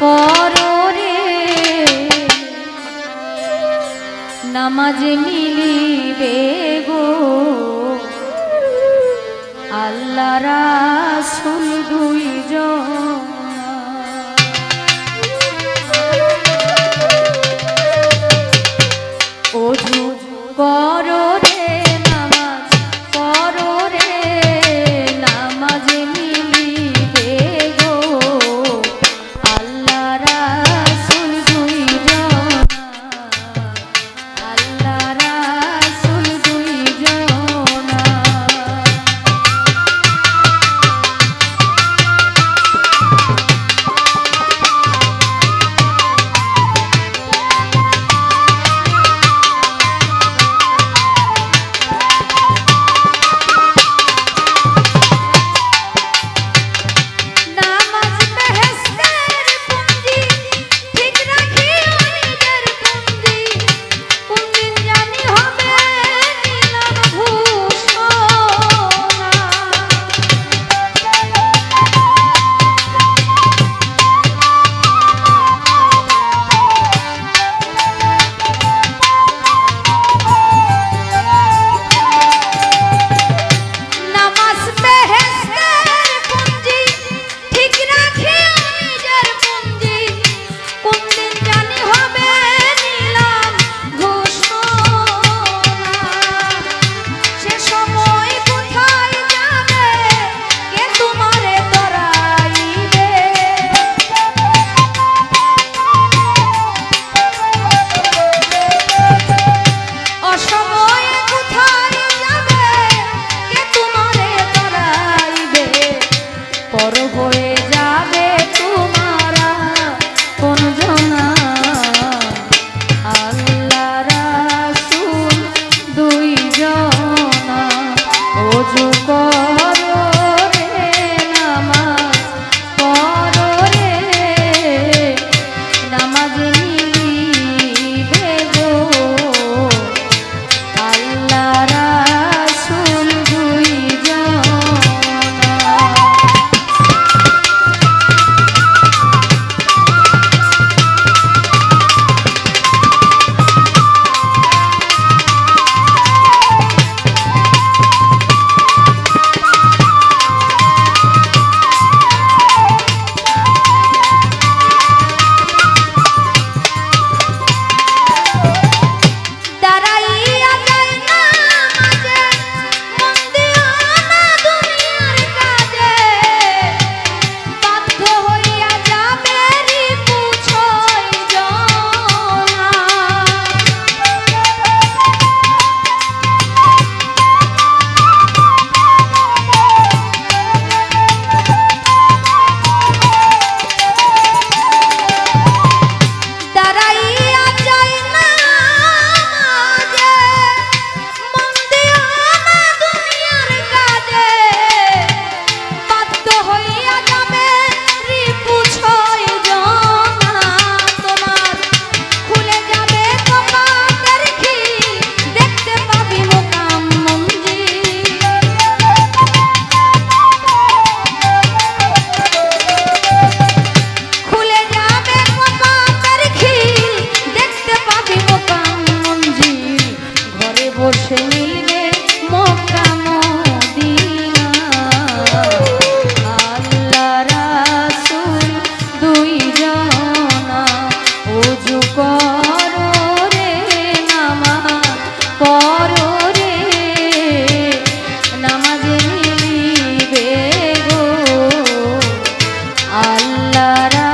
करो रे नमाज मिलिबे गो आल्ला रासूल दुइजोन। La la